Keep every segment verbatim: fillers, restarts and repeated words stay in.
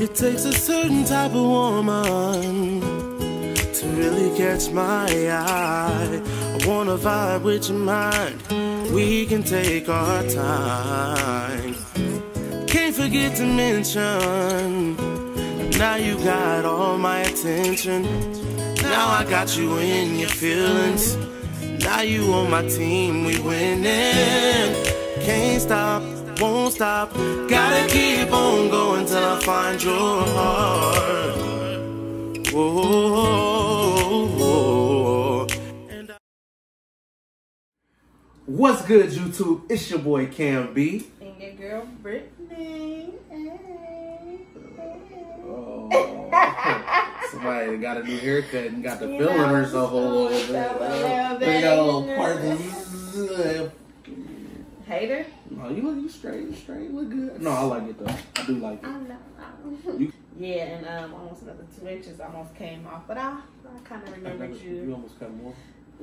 It takes a certain type of woman to really catch my eye. I wanna vibe with your mind. We can take our time. Can't forget to mention, now you got all my attention. Now I got you in your feelings. Now you on my team, we winning. Can't stop, won't stop. Gotta keep on going till I find your heart. Whoa. What's good, YouTube? It's your boy Cam B. And your girl Brittany. Oh. Somebody got a new haircut and got the you fill know, in herself a little bit. They got a little part. Hater? No, you look you straight, you straight, you look good. No, I like it though. I do like it. I know. Yeah, and um, almost another two inches almost came off, but I, I kind of remembered you. You almost cut more.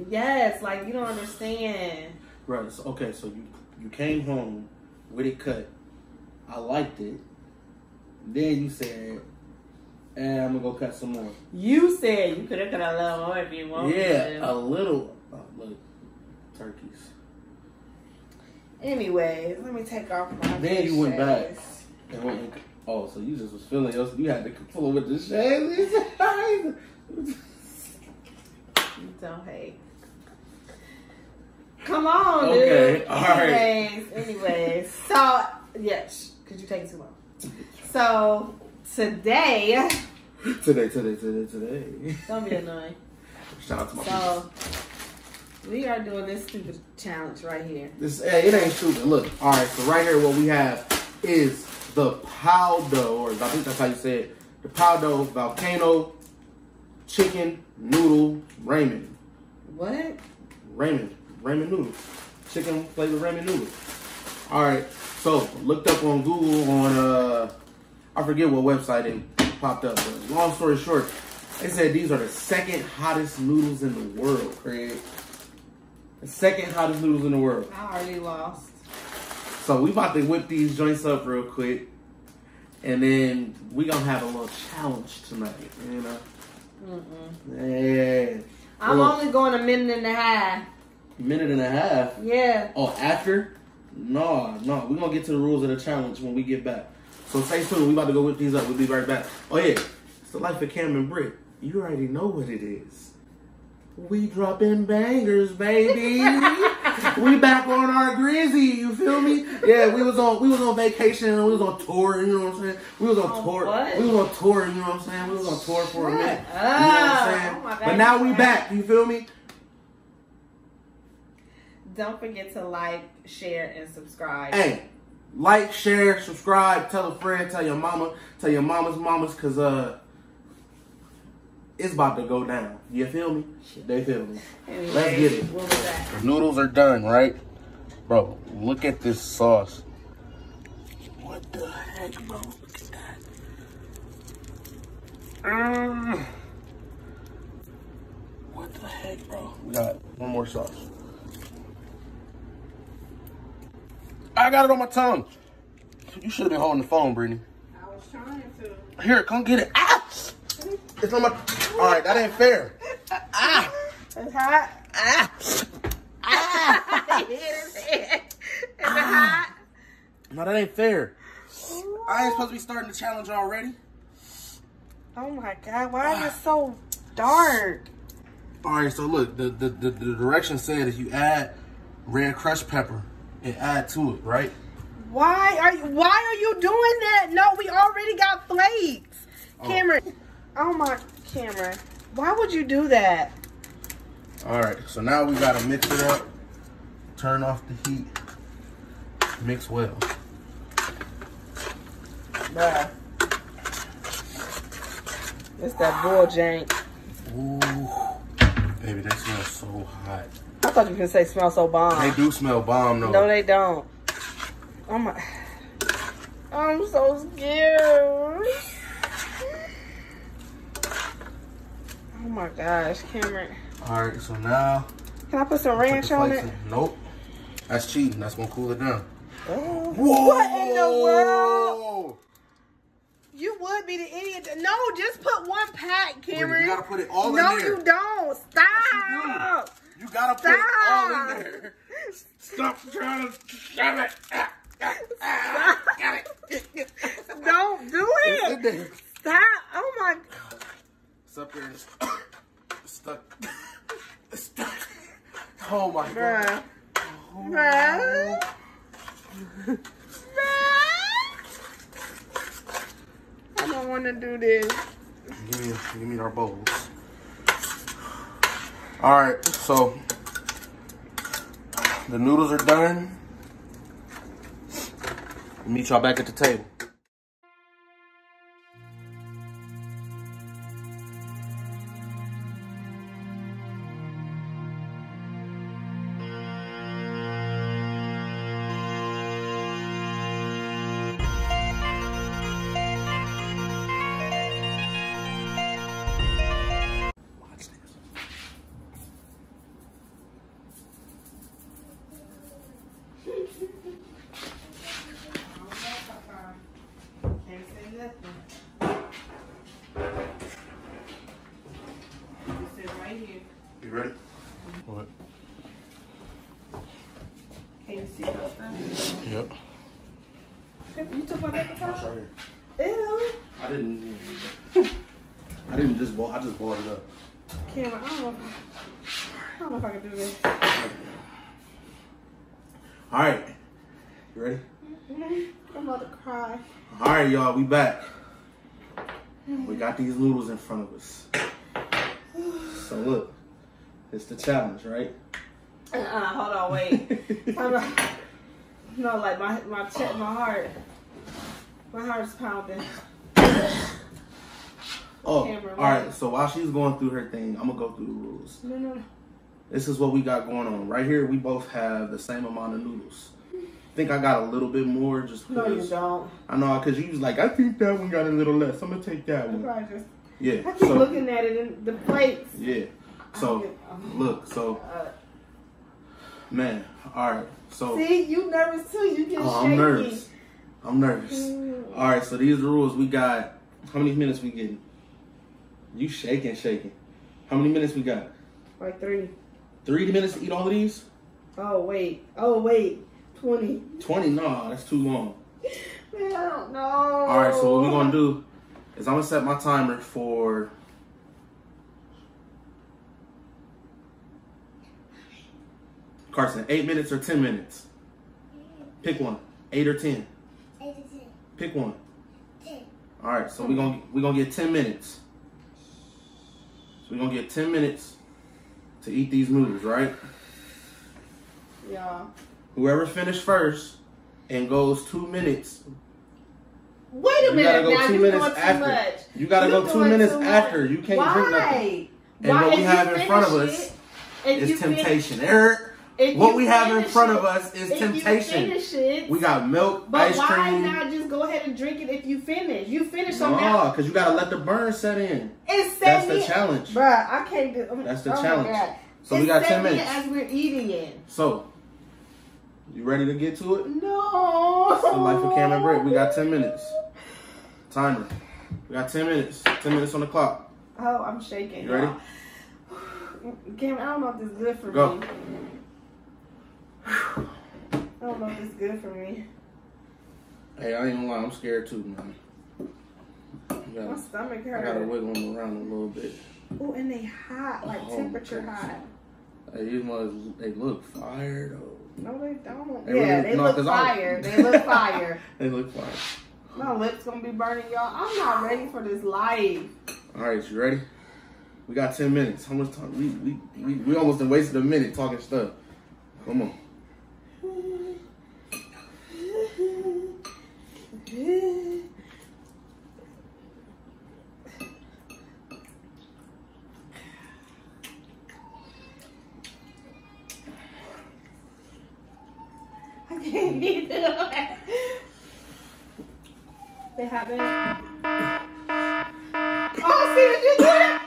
Yes, like you don't understand. Right. So, okay, so you you came home with it cut. I liked it. Then you said, and I'm gonna go cut some more. You said you could have cut a little more if you wanted. Yeah, a little. Oh, look, turkeys. Anyways, let me take off my. Then you went back. And went and, oh, so you just was feeling yourself. You had to pull with the shades. You don't hate. Come on, okay, dude. All right. Anyways, anyways. So, yes. Because you take too long. So, today. Today, today, today, today. Don't be annoying. Shout out to my so, people. We are doing this stupid challenge right here. This It ain't stupid. Look. All right. So right here what we have is the Paldo. Or I think that's how you say it. The Paldo Volcano Chicken Noodle Ramen. What? Ramen. Ramen noodles. Chicken flavored ramen noodles. All right. So looked up on Google on, uh, I forget what website it popped up. But long story short, they said these are the second hottest noodles in the world, Craig. Second hottest noodles in the world. I already lost. So we about to whip these joints up real quick. And then we gonna have a little challenge tonight, you know? Mm-mm. Yeah. I'm well, only going a minute and a half. Minute and a half? Yeah. Oh, after? No, no. We're gonna get to the rules of the challenge when we get back. So stay tuned. We about to go whip these up. We'll be right back. Oh yeah. It's the life of Cam and Britt. You already know what it is. We dropping bangers, baby. We back on our grizzy, you feel me? Yeah, we was on we was on vacation and we was on tour, you know what I'm saying? We was on oh, tour. What? We was on tour, you know what I'm saying? We was on tour for a minute. Oh, you know what I'm saying? Oh my God, but now we back, you feel me? Don't forget to like, share, and subscribe. Hey, like, share, subscribe, tell a friend, tell your mama, tell your mama's mamas, cause uh it's about to go down. You feel me? They feel me. Anyway, let's get it. We'll be back. Noodles are done, right? Bro, look at this sauce. What the heck, bro? Look at that. Mm. What the heck, bro? We got one more sauce. I got it on my tongue. You should have been holding the phone, Brittany. I was trying to. Here, come get it. Ah! It's on my. All right, that ain't fair. Ah, it's hot. Ah, ah. It's hot. No, that ain't fair. Ooh. I ain't supposed to be starting the challenge already. Oh my God, why ah. is it so dark? All right, so look, the the the, the direction said if you add red crushed pepper and add to it, right? Why are you? Why are you doing that? No, we already got flakes, oh. Cameron. Oh my camera. Why would you do that? Alright, so now we gotta mix it up. Turn off the heat. Mix well. Bruh. It's that bull jank. Ooh. Baby, that smells so hot. I thought you were gonna say smell so bomb. They do smell bomb though. No, they don't. Oh my. I'm so scared. Oh my gosh, Cameron. All right, so now. Can I put some ranch on it? Nope. That's cheating. That's going to cool it down. Oh, whoa! What in the world? You would be the idiot. No, just put one pack, Cameron. You gotta put it all no, in there. No, you don't. Stop. You, do. you gotta Stop. put it all in there. Stop trying to shove it. Ah, ah, ah. Got it. Don't do it. Stop. Oh my. It's up there. It's stuck. It's stuck. Oh my Bruh. God. Oh my God. I don't want to do this. Give me, give me our bowls. All right, so the noodles are done. We'll meet y'all back at the table. Y'all, we back. We got these noodles in front of us. So look, it's the challenge, right? Uh-uh, hold on, wait. Hold on. No, like my my chest, my heart, my heart's pounding. Oh, Cameron, all right. So while she's going through her thing, I'm gonna go through the rules. No, no, no. This is what we got going on right here. We both have the same amount of noodles. I think I got a little bit more just because. No, you don't. I know, because you was like, I think that one got a little less. I'm going to take that one. Probably just, yeah. I keep so, looking at it in the plates. Yeah. So, get, um, look, so. Uh, man, all right. So. See, you nervous too. You get oh, shaky. I'm nervous. I'm nervous. Mm. All right, so these are the rules. We got, how many minutes we getting? You shaking, shaking. How many minutes we got? Like three. Three minutes to eat all of these? Oh, wait. Oh, wait. twenty. twenty? No, that's too long. Man, I don't know. All right, so what we're going to do is I'm going to set my timer for... Carson, eight minutes or ten minutes? Pick one. eight or ten? eight or ten. Pick one. ten. All right, so we're going we're gonna get ten minutes. So we're going to get ten minutes to eat these noodles, right? Yeah. Whoever finished first and goes two minutes. Wait a minute, go now you're doing too much. You gotta go two minutes after. You can't drink nothing. And what we have in front of us is temptation. Eric, what we have in front of us is temptation. We got milk, ice cream. But why not just go ahead and drink it if you finish? You finish on that. No, because you gotta let the burn set in. It's set in. That's the challenge. Bruh, I can't do. That's the challenge. So we got ten minutes as we're eating it. So. You ready to get to it? No. It's the life of Cam and Britt. We got ten minutes. Timer. We got ten minutes. ten minutes on the clock. Oh, I'm shaking. You ready? Cam, I don't know if this is good for Go. me. I don't know if this is good for me. Hey, I ain't gonna lie. I'm scared too, man. Gotta, My stomach hurts. I gotta wiggle them around a little bit. Oh, and they hot. Like oh, temperature hot. Hey, these mothers, they look fire, though. No, they don't. They yeah, really, they, no, look fire. they look fire. They look fire. My lips gonna be burning, y'all. I'm not ready for this life. All right, you ready? We got ten minutes. How much time? We we we, we almost done wasted a minute talking stuff. Come on. They haven't. Oh, see what you did?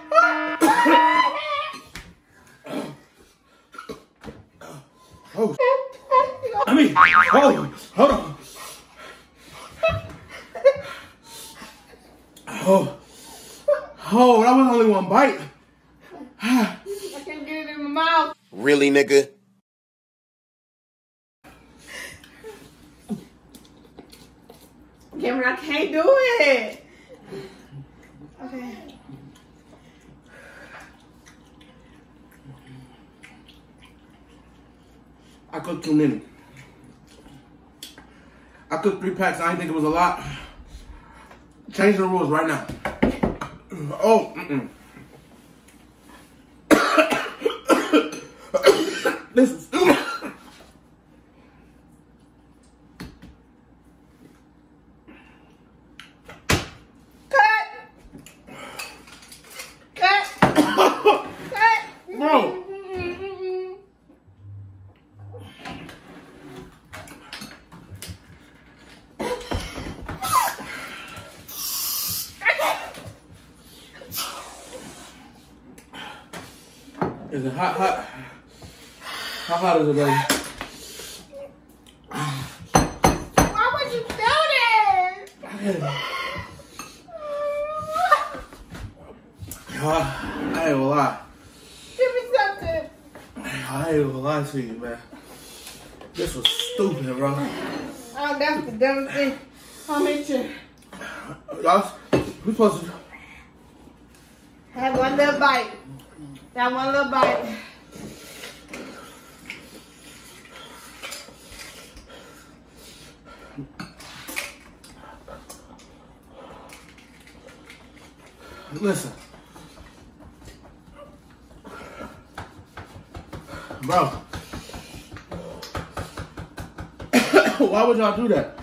Oh, I mean, hold on, hold on. Oh, oh, that was only one bite. I can't get it in my mouth. Really, nigga? Cameron, I can't do it. Okay. I cooked too many. I cooked three packs. I didn't think it was a lot. Change the rules right now. Oh. Mm-mm. This is. Is it hot, hot? How hot is it, baby? Why would you do this? I, I ain't gonna lie. Give me something. I ain't gonna lie to you, man. This was stupid, bro. Oh, that's the dumbest thing. I'll meet you. We supposed to have one little bite. That one little bite. Listen. Bro. Why would y'all do that?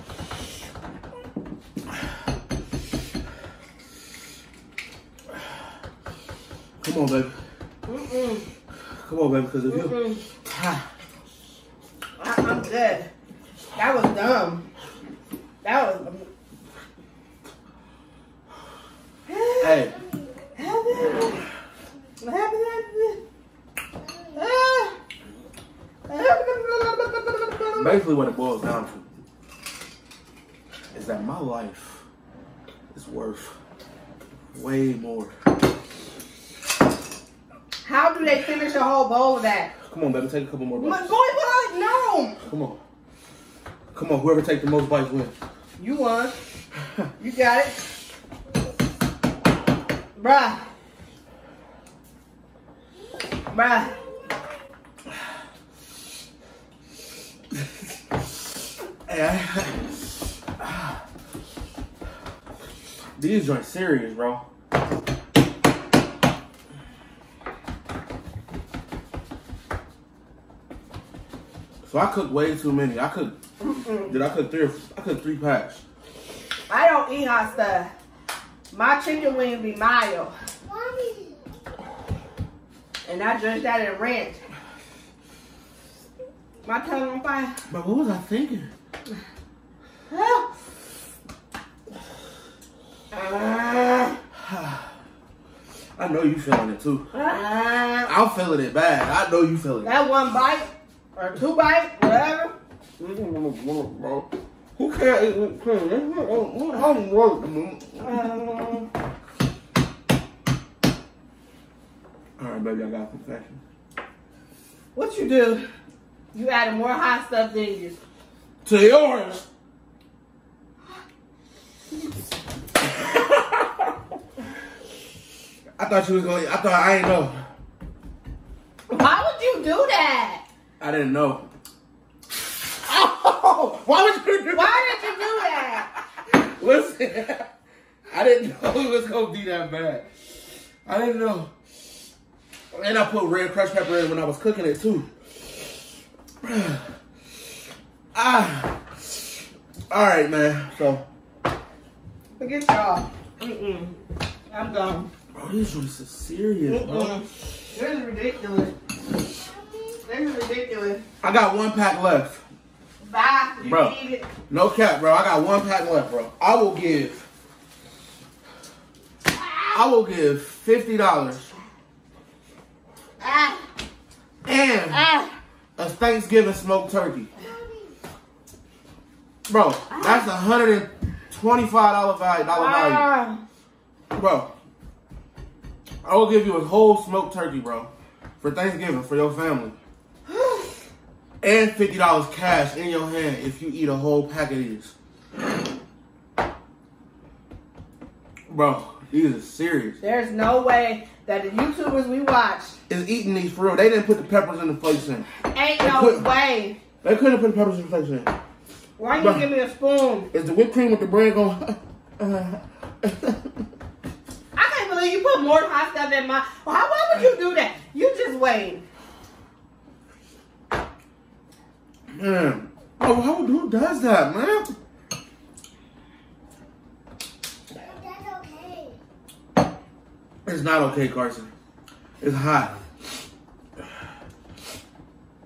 Come on, baby. Mm-mm. Come on, baby, because if Mm-mm. you... Ah. I, I'm dead. That was dumb. That was... Hey. Basically what it boils down to is that my life is worth way more. How do they finish a whole bowl of that? Come on, baby, take a couple more bites. Boy, what? No! Come on. Come on, whoever takes the most bites wins. You won. You got it. Bruh. Bruh. Hey, these joints serious, bro. So I cooked way too many. I cooked. Mm-mm. Did I cook three? Or, I cooked three packs. I don't eat hot stuff. My chicken wing be mild, Mommy. And I drink that in ranch. My tongue on fire. But what was I thinking? uh, I know you feeling it too. Uh, I'm feeling it bad. I know you feeling it. That one bite. Or two bites, whatever. Who can't eat cream? Alright, baby, I got a confession. What you do, you added more hot stuff than you. To yours! I thought you was gonna eat. I thought I ain't know. Why would you do that? I didn't know. Oh, why would you do that? Why did you do that? Listen, I didn't know it was gonna be that bad. I didn't know. And I put red crushed pepper in when I was cooking it too. Ah, all right, man. So, forget y'all. Mm-mm. I'm gone. Bro, this was so serious, mm-mm. bro. This is ridiculous. This is ridiculous. I got one pack left. Bye. You bro, need it. No cap, bro. I got one pack left, bro. I will give. Ah. I will give fifty dollars. Ah. And ah. a Thanksgiving smoked turkey. Bro, ah. that's a hundred and twenty-five dollar value. Dollar ah. value. Bro, I will give you a whole smoked turkey, bro, for Thanksgiving, for your family. And fifty dollars cash in your hand if you eat a whole pack of these. Bro, these are serious. There's no way that the YouTubers we watch is eating these for real. They didn't put the peppers and the flakes in. Ain't they no put, way. They couldn't put the peppers and the flakes in. Why you give me a spoon? Is the whipped cream with the bread going? I can't believe you put more hot stuff in my. Why, why would you do that? You just wait. Man, oh, how, who does that, man? That's okay. It's not okay, Carson. It's hot.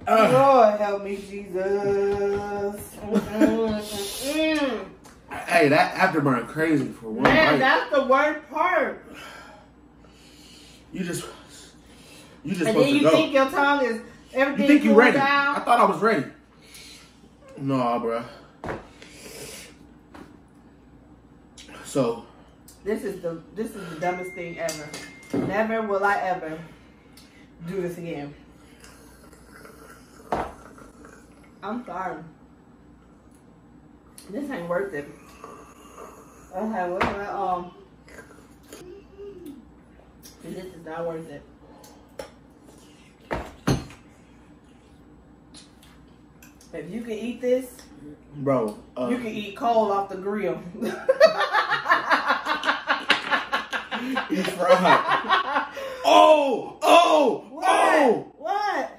Uh, Lord help me, Jesus. Hey, that afterburn crazy for one. Man, bite. That's the worst part. You just, you just. And then you to go. Think your tongue is everything. You think you ready? Down. I thought I was ready. No, bro. So. This is the this is the dumbest thing ever. Never will I ever do this again. I'm sorry. This ain't worth it. Okay, what's my um? This is not worth it. If you can eat this, bro, uh, you can eat coal off the grill. Eat fried. Oh, oh, what? Oh! What?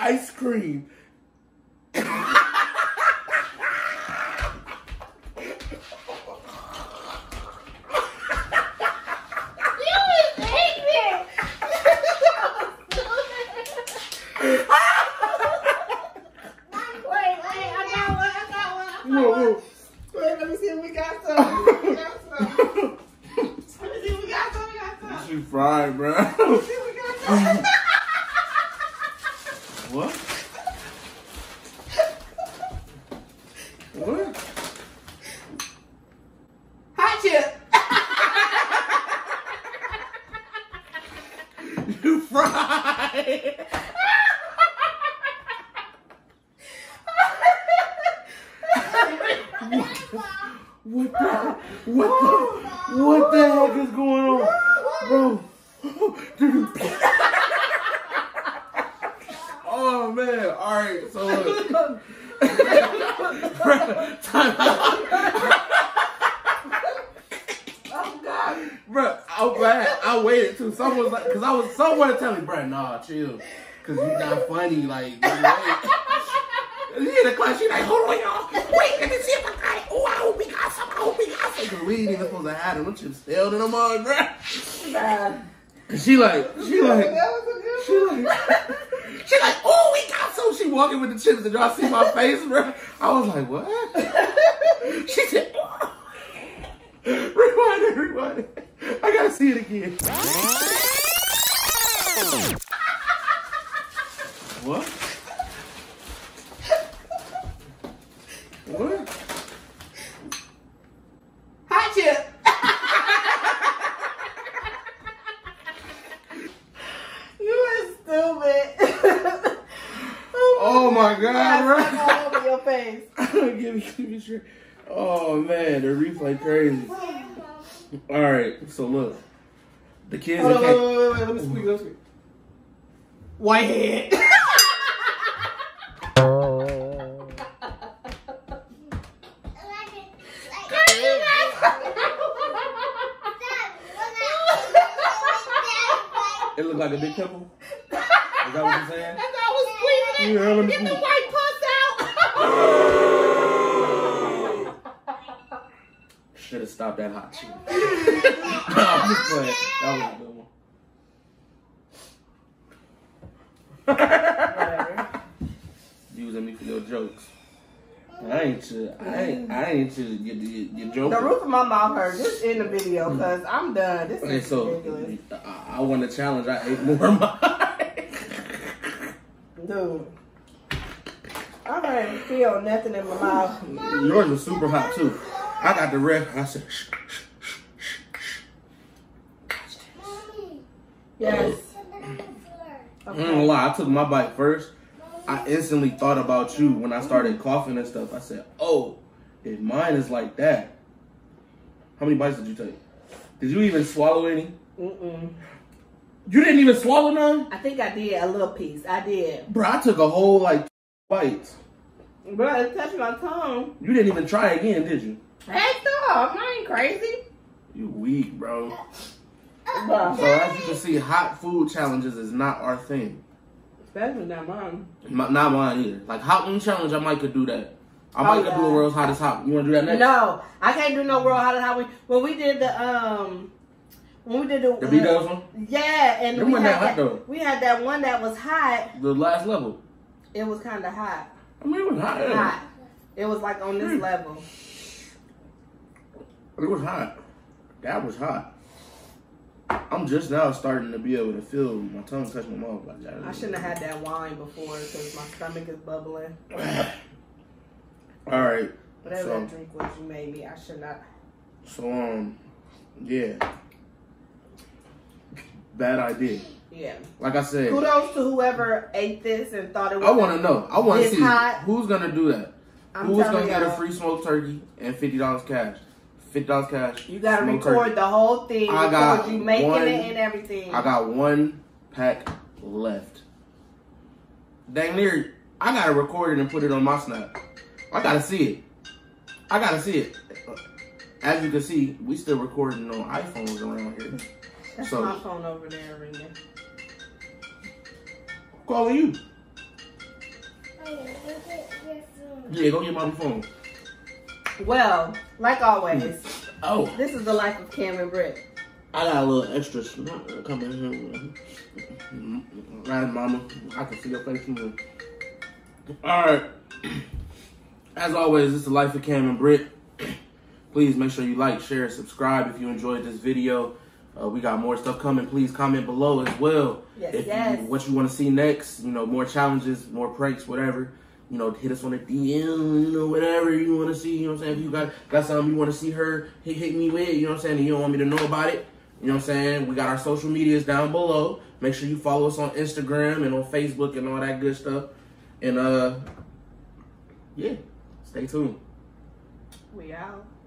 Ice cream. What the, what the, what the heck is going on? Bro. Oh, man. All right. So, look. Bruh, time out. Oh, God. Bruh, I'm glad I waited, too. Someone was like, because I was somewhere telling me, bruh, nah, chill. Because you're not funny. Like, you in the class, she's like, hold on, y'all. Wait, let me see if I got it. Oh, I hope we got some. I hope we got some. We ain't even supposed to have them. Them chips failed in them all, bro. Nah. She like, she like, she like, she like, oh, we got some. She walking with the chips and y'all see my face, bro. I was like, what? She said, oh. Rewind it, rewind it. I gotta see it again. What? What? Hot chip. You are stupid. Oh, oh my God, God, bro. All over your face. Give me, give me sure. Oh man, the replay crazy. All right, so look. The kids. Hold on, wait, wait, wait, wait. Let me squeeze, let me squeeze. Whitehead. It looked like a big pimple. Is that what you're saying? That's how I was squeezing it. Get the white puss out. Should have stopped that hot shit. That was a good one. Whatever. Using me for your jokes. I ain't to. I ain't. I ain't to your, your, your joke. The roof of my mouth hurts. Just in the video, cause I'm done. This okay, is so ridiculous. I, I want to challenge. I ate more of mine. Dude, I can't feel nothing in my mouth. Yours was super hot too. I got the red. I said, shh, shh, shh, shh, shh. Yes. I'm not gonna lie, I took my bite first. I instantly thought about you when I started coughing and stuff. I said, oh, if mine is like that. How many bites did you take? Did you even swallow any? Mm-mm. You didn't even swallow none? I think I did a little piece. I did. Bro, I took a whole, like, bites. Bro, it touched my tongue. You didn't even try again, did you? Heck no, I ain't crazy. You weak, bro. Bro. So as you can see, hot food challenges is not our thing. Especially not mine. My, not mine either. Like, hot food challenge, I might could do that. I might oh, yeah. could do a world's hottest hot. You want to do that next? No, I can't do no world hottest hot. When we did the um, when we did the, the uh, B-Dubs one. Yeah, and we had that, hot, that, we had that one that was hot. The last level. It was kind of hot. I mean, it was hot. It was, hot. It was like on this mm. level. It was hot. That was hot. I'm just now starting to be able to feel my tongue touch my mouth like that. I shouldn't have had that wine before because my stomach is bubbling. All right. Whatever so, that drink was you made me, I should not. So um, yeah, bad idea. Yeah. Like I said, kudos to whoever ate this and thought it was. I want to know. I want to see hot. Who's gonna do that. I'm who's gonna get a free smoked turkey and fifty dollars cash? fifty dollars cash. You gotta record turkey. The whole thing. I got you making one, it and everything. I got one pack left. Dang near, I gotta record it and put it on my snap. I gotta see it. I gotta see it. As you can see, we still recording on iPhones around here. That's so, my phone over there ringing. Calling you. Yeah, go get my phone. Well, like always, oh, this is the life of Cam and Britt. I got a little extra coming in here. Right, mama. I can see your face from here. All right. As always, this is the life of Cam and Britt. Please make sure you like, share, subscribe if you enjoyed this video. Uh, we got more stuff coming. Please comment below as well. Yes, if yes. You, what you want to see next, you know, more challenges, more pranks, whatever. You know, hit us on the D M, you know, whatever you want to see, you know what I'm saying? If you got, got something you want to see her hit, hit me with, you know what I'm saying? And you don't want me to know about it, you know what I'm saying? We got our social medias down below. Make sure you follow us on Instagram and on Facebook and all that good stuff. And, uh, yeah, stay tuned. We out.